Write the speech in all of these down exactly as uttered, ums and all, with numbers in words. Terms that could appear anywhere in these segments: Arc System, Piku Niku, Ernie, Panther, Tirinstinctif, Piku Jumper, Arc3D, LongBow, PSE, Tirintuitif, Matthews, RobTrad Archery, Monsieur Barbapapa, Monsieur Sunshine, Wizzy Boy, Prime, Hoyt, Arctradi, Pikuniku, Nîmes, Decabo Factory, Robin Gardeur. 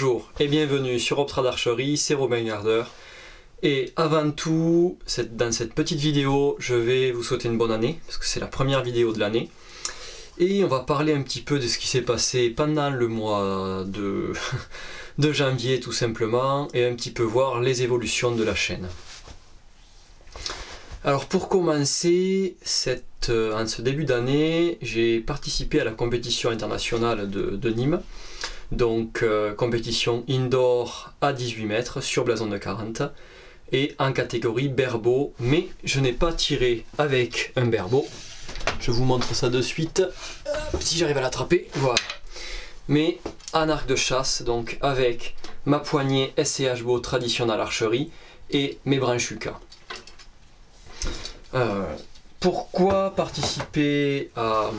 Bonjour et bienvenue sur RobTrad Archery, c'est Robin Gardeur. Et avant tout, cette, dans cette petite vidéo, je vais vous souhaiter une bonne année, parce que c'est la première vidéo de l'année. Et on va parler un petit peu de ce qui s'est passé pendant le mois de, de janvier tout simplement, et un petit peu voir les évolutions de la chaîne. Alors pour commencer, cette, euh, en ce début d'année, j'ai participé à la compétition internationale de, de Nîmes. Donc euh, compétition indoor à dix-huit mètres sur blason de quarante et en catégorie berbeau. Mais je n'ai pas tiré avec un berbeau. Je vous montre ça de suite. Hop, si j'arrive à l'attraper, voilà. Mais en arc de chasse, donc avec ma poignée S C H B O traditionnelle archerie et mes branchucas. Euh, pourquoi participer à,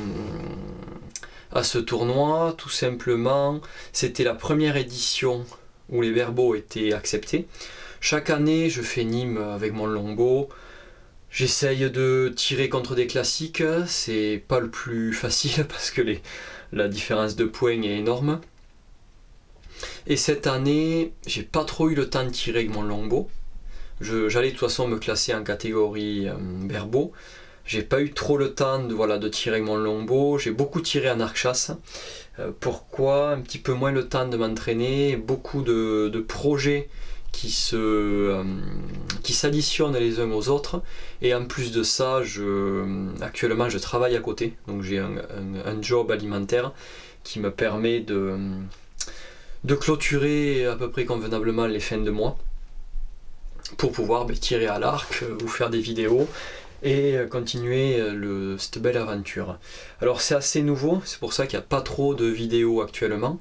à ce tournoi? Tout simplement, c'était la première édition où les berbeaux étaient acceptés. Chaque année, je fais Nîmes avec mon longbow. J'essaye de tirer contre des classiques. C'est pas le plus facile parce que les, la différence de points est énorme. Et cette année, j'ai pas trop eu le temps de tirer avec mon longbow. J'allais de toute façon me classer en catégorie euh, berbeau. J'ai pas eu trop le temps de, voilà, de tirer mon longbow. J'ai beaucoup tiré en arc chasse. Euh, pourquoi? Un petit peu moins le temps de m'entraîner. Beaucoup de, de projets qui se, euh, qui s'additionnent les uns aux autres. Et en plus de ça, je, actuellement je travaille à côté. Donc j'ai un, un, un job alimentaire qui me permet de, de clôturer à peu près convenablement les fins de mois, pour pouvoir bah, tirer à l'arc, euh, vous faire des vidéos et euh, continuer euh, le, cette belle aventure. Alors c'est assez nouveau, c'est pour ça qu'il n'y a pas trop de vidéos actuellement.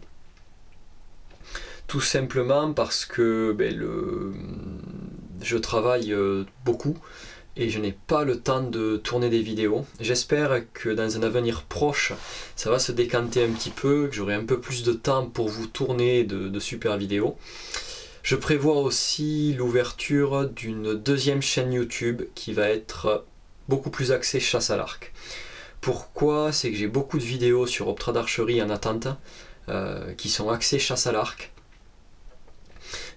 Tout simplement parce que bah, le, je travaille euh, beaucoup et je n'ai pas le temps de tourner des vidéos. J'espère que dans un avenir proche, ça va se décanter un petit peu, que j'aurai un peu plus de temps pour vous tourner de, de super vidéos. Je prévois aussi l'ouverture d'une deuxième chaîne YouTube qui va être beaucoup plus axée chasse à l'arc. Pourquoi? C'est que j'ai beaucoup de vidéos sur RobTrad Archery en attente euh, qui sont axées chasse à l'arc.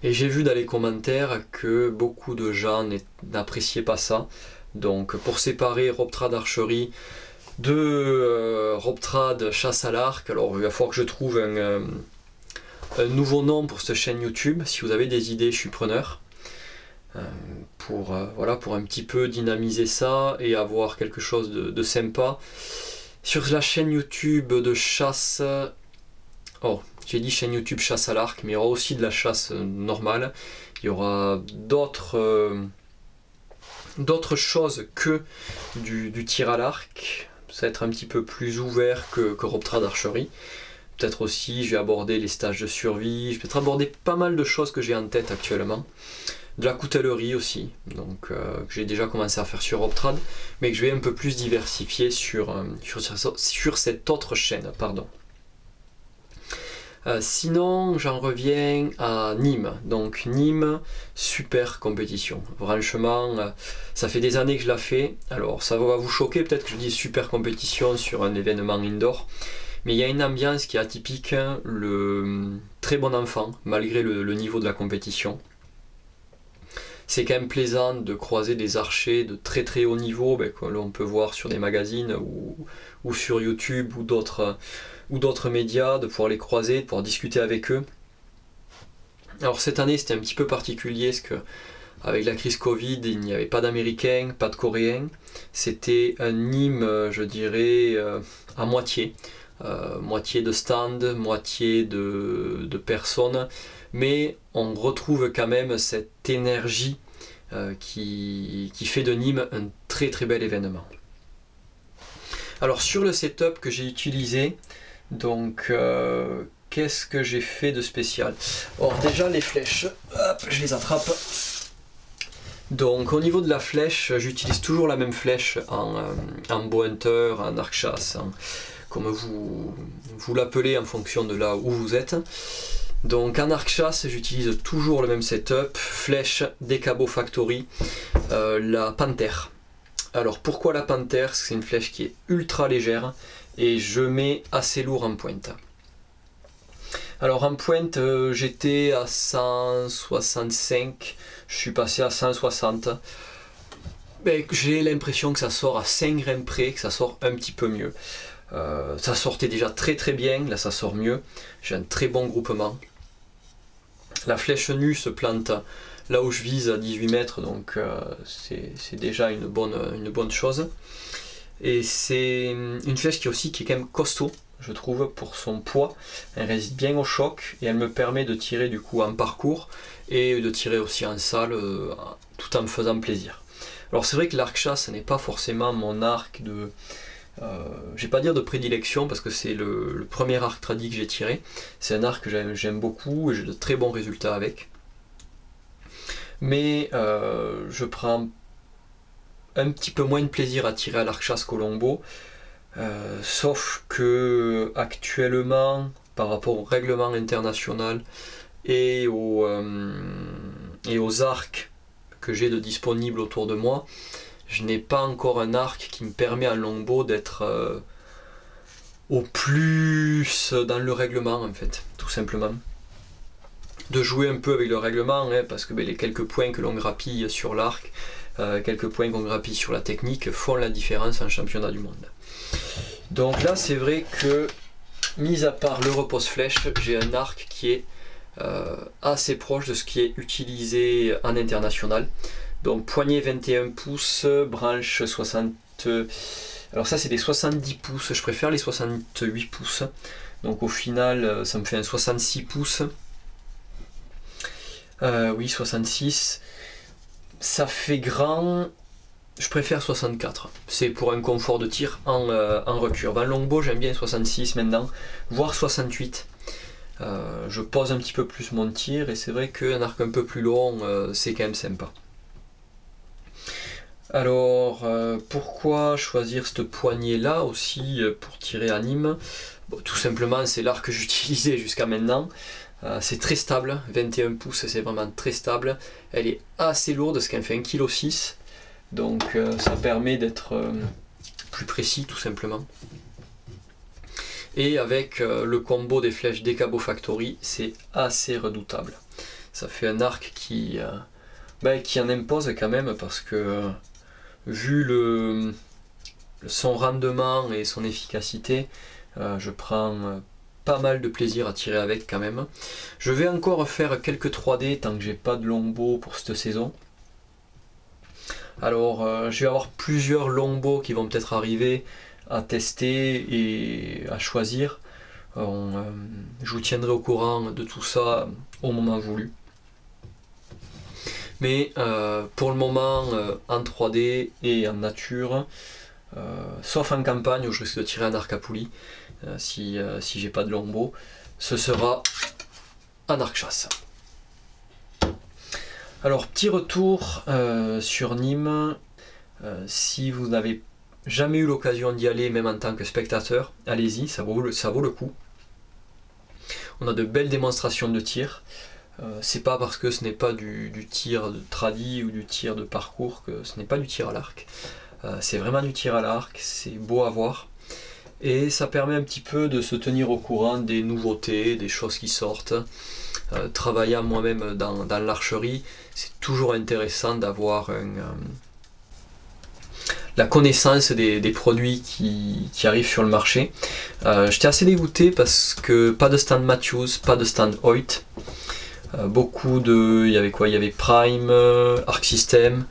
Et j'ai vu dans les commentaires que beaucoup de gens n'appréciaient pas ça. Donc pour séparer RobTrad Archery de euh, RobTrad chasse à l'arc, alors il va falloir que je trouve un... Euh, un nouveau nom pour cette chaîne YouTube. Si vous avez des idées, je suis preneur euh, pour, euh, voilà, pour un petit peu dynamiser ça et avoir quelque chose de, de sympa. Sur la chaîne YouTube de chasse, oh, j'ai dit chaîne YouTube chasse à l'arc, mais il y aura aussi de la chasse normale. Il y aura d'autres euh, d'autres choses que du, du tir à l'arc. Ça va être un petit peu plus ouvert que, que RobTrad Archery. Peut-être aussi, je vais aborder les stages de survie, je vais peut-être aborder pas mal de choses que j'ai en tête actuellement. De la coutellerie aussi, donc euh, que j'ai déjà commencé à faire sur RobTrad, mais que je vais un peu plus diversifier sur, sur, sur cette autre chaîne. Pardon. Euh, sinon, j'en reviens à Nîmes. Donc Nîmes, super compétition. Franchement, euh, ça fait des années que je la fais. Alors ça va vous choquer peut-être que je dis super compétition sur un événement indoor. Mais il y a une ambiance qui est atypique, le très bon enfant, malgré le, le niveau de la compétition. C'est quand même plaisant de croiser des archers de très très haut niveau, ben, que l'on peut voir sur des magazines ou, ou sur YouTube ou d'autres ou d'autres médias, de pouvoir les croiser, de pouvoir discuter avec eux. Alors cette année c'était un petit peu particulier, parce que avec la crise Covid, il n'y avait pas d'Américains, pas de Coréens. C'était un Nîmes, je dirais, à moitié. Euh, moitié de stand, moitié de, de personnes, mais on retrouve quand même cette énergie euh, qui, qui fait de Nîmes un très très bel événement. Alors sur le setup que j'ai utilisé, donc euh, qu'est-ce que j'ai fait de spécial? Or déjà les flèches, hop, je les attrape. Donc au niveau de la flèche, j'utilise toujours la même flèche en, en bow hunter, en arc chasse, en, comme vous, vous l'appelez en fonction de là où vous êtes. Donc en arc chasse, j'utilise toujours le même setup, flèche Decabo Factory, euh, la Panther. Alors pourquoi la Panther? C'est une flèche qui est ultra légère et je mets assez lourd en pointe. Alors en pointe, euh, j'étais à cent soixante-cinq, je suis passé à cent soixante. Ben, j'ai l'impression que ça sort à cinq grains près, que ça sort un petit peu mieux. Euh, ça sortait déjà très très bien, là ça sort mieux. J'ai un très bon groupement. La flèche nue se plante là où je vise à dix-huit mètres, donc euh, c'est déjà une bonne, une bonne chose. Et c'est une flèche qui, aussi, qui est quand même costaud, je trouve, pour son poids. Elle résiste bien au choc et elle me permet de tirer du coup en parcours et de tirer aussi en salle euh, tout en me faisant plaisir. Alors c'est vrai que l'arc-chasse, ce n'est pas forcément mon arc de... Euh, je vais pas dire de prédilection parce que c'est le, le premier arc tradi que j'ai tiré. C'est un arc que j'aime beaucoup et j'ai de très bons résultats avec. Mais euh, je prends un petit peu moins de plaisir à tirer à l'arc chasse qu'au longbow. Euh, sauf que actuellement, par rapport au règlement international et aux, euh, et aux arcs que j'ai de disponibles autour de moi, je n'ai pas encore un arc qui me permet en longbow d'être euh, au plus dans le règlement, en fait, tout simplement. De jouer un peu avec le règlement, hein, parce que ben, les quelques points que l'on grappille sur l'arc, euh, quelques points qu'on grappille sur la technique font la différence en championnat du monde. Donc là, c'est vrai que, mis à part le repose-flèche, j'ai un arc qui est euh, assez proche de ce qui est utilisé en international. Donc poignée vingt et un pouces, branche soixante... Alors ça c'est des soixante-dix pouces, je préfère les soixante-huit pouces. Donc au final ça me fait un soixante-six pouces. Euh, oui, soixante-six. Ça fait grand, je préfère soixante-quatre. C'est pour un confort de tir en, euh, en recurve. En longbow j'aime bien soixante-six maintenant, voire soixante-huit. Euh, je pose un petit peu plus mon tir et c'est vrai qu'un arc un peu plus long euh, c'est quand même sympa. Alors euh, pourquoi choisir cette poignée là aussi euh, pour tirer à Nîmes? Bon, tout simplement c'est l'arc que j'utilisais jusqu'à maintenant, euh, c'est très stable, vingt et un pouces c'est vraiment très stable, elle est assez lourde parce qu'elle fait un virgule six kilos, donc euh, ça permet d'être euh, plus précis tout simplement. Et avec euh, le combo des flèches Decabo Factory c'est assez redoutable, ça fait un arc qui, euh, bah, qui en impose quand même parce que... Euh, vu le, son rendement et son efficacité, euh, je prends pas mal de plaisir à tirer avec quand même. Je vais encore faire quelques trois D tant que j'ai pas de longbow pour cette saison. Alors euh, je vais avoir plusieurs longbows qui vont peut-être arriver à tester et à choisir. On, euh, je vous tiendrai au courant de tout ça au moment voulu. Mais euh, pour le moment, euh, en trois D et en nature, euh, sauf en campagne où je risque de tirer un arc à poulie, euh, si, euh, si j'ai pas de longbow, ce sera un arc chasse. Alors petit retour euh, sur Nîmes, euh, si vous n'avez jamais eu l'occasion d'y aller, même en tant que spectateur, allez-y, ça vaut le, ça vaut le coup. On a de belles démonstrations de tir. Euh, c'est pas parce que ce n'est pas du, du tir de tradi ou du tir de parcours que ce n'est pas du tir à l'arc. Euh, c'est vraiment du tir à l'arc, c'est beau à voir. Et ça permet un petit peu de se tenir au courant des nouveautés, des choses qui sortent. Euh, travaillant moi-même dans, dans l'archerie, c'est toujours intéressant d'avoir euh, la connaissance des, des produits qui, qui arrivent sur le marché. Euh, j'étais assez dégoûté parce que pas de stand Matthews, pas de stand Hoyt. Beaucoup de... il y avait quoi? Il y avait Prime, Arc System,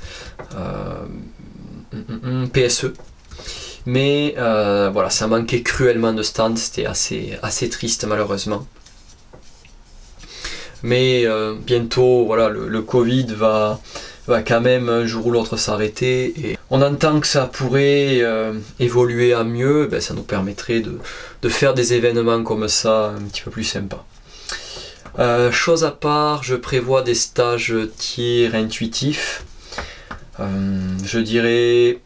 euh, P S E. Mais euh, voilà, ça manquait cruellement de stands, c'était assez, assez triste malheureusement. Mais euh, bientôt, voilà, le, le Covid va, va quand même un jour ou l'autre s'arrêter. Et on entend que ça pourrait euh, évoluer à mieux, ben, ça nous permettrait de, de faire des événements comme ça un petit peu plus sympas. Euh, chose à part, je prévois des stages tir intuitifs, euh, je dirais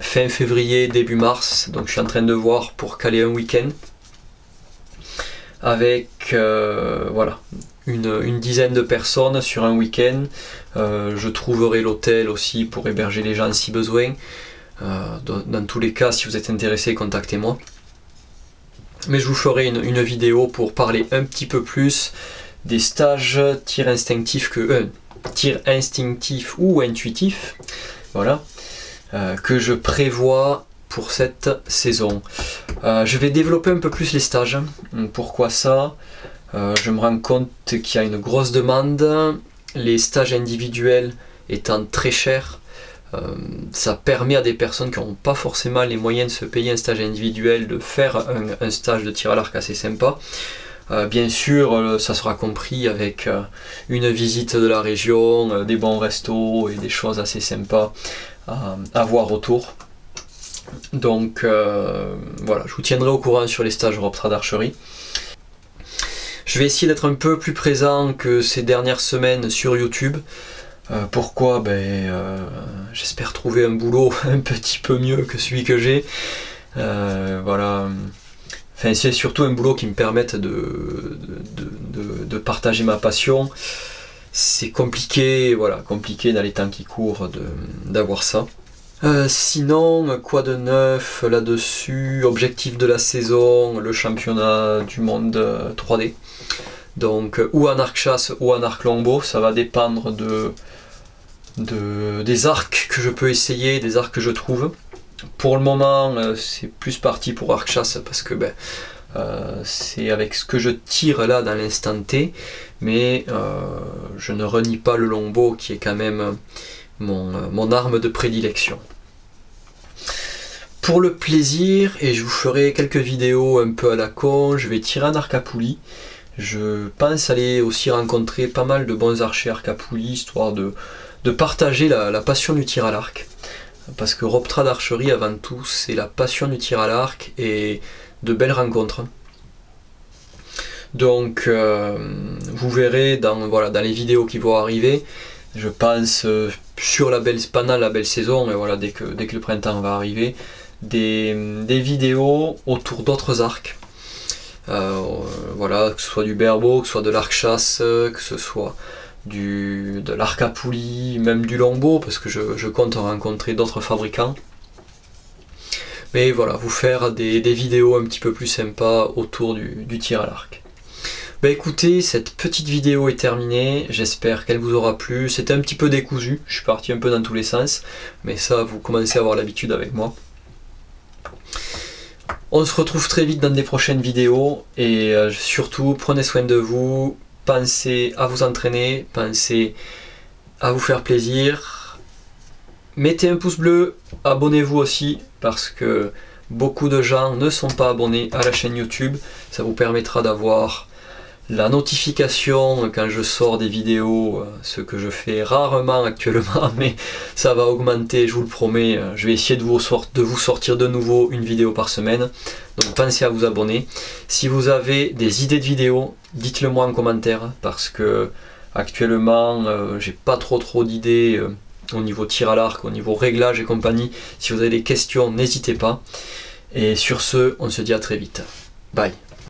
fin février, début mars, donc je suis en train de voir pour caler un week-end avec euh, voilà, une, une dizaine de personnes sur un week-end, euh, je trouverai l'hôtel aussi pour héberger les gens si besoin, euh, dans, dans tous les cas si vous êtes intéressé contactez-moi. mais je vous ferai une, une vidéo pour parler un petit peu plus des stages tir instinctif que euh, tir instinctif ou intuitif, voilà, euh, que je prévois pour cette saison. Euh, je vais développer un peu plus les stages. Pourquoi ça? euh, Je me rends compte qu'il y a une grosse demande, les stages individuels étant très chers. Euh, ça permet à des personnes qui n'ont pas forcément les moyens de se payer un stage individuel de faire un, un stage de tir à l'arc assez sympa. Euh, bien sûr, euh, ça sera compris avec euh, une visite de la région, euh, des bons restos et des choses assez sympas euh, à voir autour. Donc euh, voilà, je vous tiendrai au courant sur les stages RobTrad Archery. Je vais essayer d'être un peu plus présent que ces dernières semaines sur YouTube. Euh, pourquoi? Ben, euh, j'espère trouver un boulot un petit peu mieux que celui que j'ai. Euh, voilà. Enfin, c'est surtout un boulot qui me permette de, de, de, de partager ma passion. C'est compliqué, voilà, compliqué dans les temps qui courent d'avoir ça. Euh, sinon, quoi de neuf là-dessus? Objectif de la saison, le championnat du monde trois D. Donc, ou en arc chasse ou en arc longbow, ça va dépendre de, de, des arcs que je peux essayer, des arcs que je trouve. Pour le moment, c'est plus parti pour arc chasse parce que ben, euh, c'est avec ce que je tire là dans l'instant T, mais euh, je ne renie pas le longbow qui est quand même mon, mon arme de prédilection. Pour le plaisir, et je vous ferai quelques vidéos un peu à la con, je vais tirer un arc à poulie. Je pense aller aussi rencontrer pas mal de bons archers arc à poulie, histoire de, de partager la, la passion du tir à l'arc. Parce que RobTrad Archery, avant tout, c'est la passion du tir à l'arc et de belles rencontres. Donc, euh, vous verrez dans, voilà, dans les vidéos qui vont arriver, je pense euh, sur la belle, pendant la belle saison, et voilà, dès que, dès que le printemps va arriver, des, des vidéos autour d'autres arcs. Euh, voilà, que ce soit du berbeau, que ce soit de l'arc chasse, que ce soit du, de l'arc à poulie, même du longbow, parce que je, je compte rencontrer d'autres fabricants. Mais voilà, vous faire des, des vidéos un petit peu plus sympas autour du, du tir à l'arc. Bah écoutez, cette petite vidéo est terminée, j'espère qu'elle vous aura plu. C'était un petit peu décousu, je suis parti un peu dans tous les sens, mais ça, vous commencez à avoir l'habitude avec moi. On se retrouve très vite dans des prochaines vidéos et euh, surtout prenez soin de vous, pensez à vous entraîner, pensez à vous faire plaisir, mettez un pouce bleu, abonnez-vous aussi parce que beaucoup de gens ne sont pas abonnés à la chaîne YouTube, ça vous permettra d'avoir la notification quand je sors des vidéos, ce que je fais rarement actuellement, mais ça va augmenter, je vous le promets. Je vais essayer de vous, sort, de vous sortir de nouveau une vidéo par semaine, donc pensez à vous abonner. Si vous avez des idées de vidéos, dites-le moi en commentaire, parce que actuellement, euh, j'ai pas trop trop d'idées euh, au niveau tir à l'arc, au niveau réglage et compagnie. Si vous avez des questions, n'hésitez pas. Et sur ce, on se dit à très vite. Bye.